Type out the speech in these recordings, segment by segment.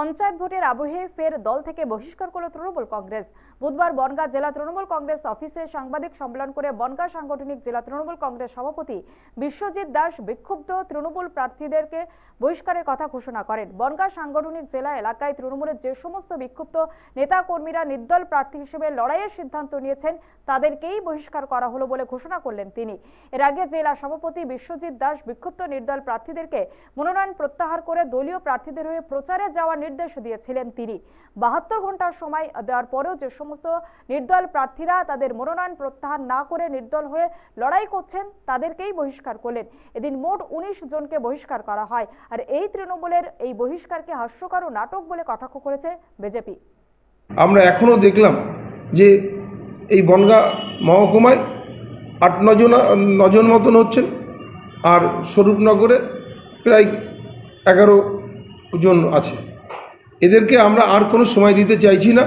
पंचायत भोटेर आबहे फेर दल थेके बहिष्कार करल तृणमूल कांग्रेस। बुधवार बनगां जिला तृणमूल कांग्रेस अफिसे सांबादिक सम्मेलन करे बनगां सांगठनिक जिला तृणमूल कांग्रेस सभापति विश्वजीत दास बिक्षुब्ध तृणमूल प्रार्थीदेरके बहिष्कारेर कथा घोषणा करेन। बनगां सांगठनिक जिला एलाकाय तृणमूलेर जे समस्त बिक्षुब्ध नेताकर्मीरा निर्दल प्रार्थी हिसेबे लड़ाइयेर सिद्धान्त नियेछेन तादेरकेई बहिष्कार करा हलो बोले घोषणा करलेन तिनि। एर आगे जिला सभापति विश्वजीत दास बिक्षुब्ध निर्दल प्रार्थीदेरके मनोनयन प्रत्याहार करे दलीय प्रार्थीदेर हये प्रचारे जाওয়ার निर्देश दिएছিলেন তিনি। 72 घंटार समय দেওয়ার পরেও যে সমস্ত निर्दल প্রার্থীরা তাদের মনোনয়ন প্রত্যাহার না করে निर्दल হয়ে লড়াই করছেন তাদেরকেই বহিষ্কার করলেন। এদিন মোট 19 জনকে বহিষ্কার করা হয়। আর এই তৃণমূলের এই বহিষ্কারকে হাস্যকর ও নাটক বলে কটাক্ষ করেছে বিজেপি। আমরা এখনো দেখলাম যে এই বনগাঁ মহকুমায় 8-9 জন মতন হচ্ছেন, আর স্বরূপনগরে প্রায় 11 জন আছে। এদেরকে আমরা আর কোনো সময় দিতে চাইছি না।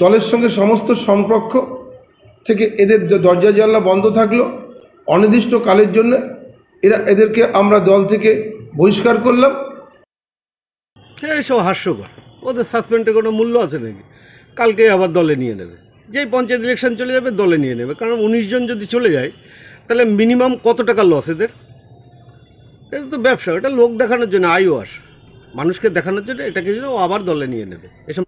দলের সঙ্গে সমস্ত সম্পর্ক থেকে এদের দরজা জানলা বন্ধ থাকলো অনির্দিষ্টকালের জন্য। এদেরকে আমরা দল থেকে বহিষ্কার করলাম। এইসব হাস্যকর। ওদের সাসপেন্ডের কোনো মূল্য আছে নাকি? কালকে আবার দলে নিয়ে নেবে, যেই পঞ্চায়েত ইলেকশন চলে যাবে দলে নিয়ে নেবে। কারণ 19 জন যদি চলে যায় তাহলে মিনিমাম কত টাকা লস এদের? এটা তো ব্যবসা, এটা লোক দেখানোর জন্য, আইওয়াশ মানুষকে দেখানোর জন্য। এটাকে আবার দলে নিয়ে নেবে।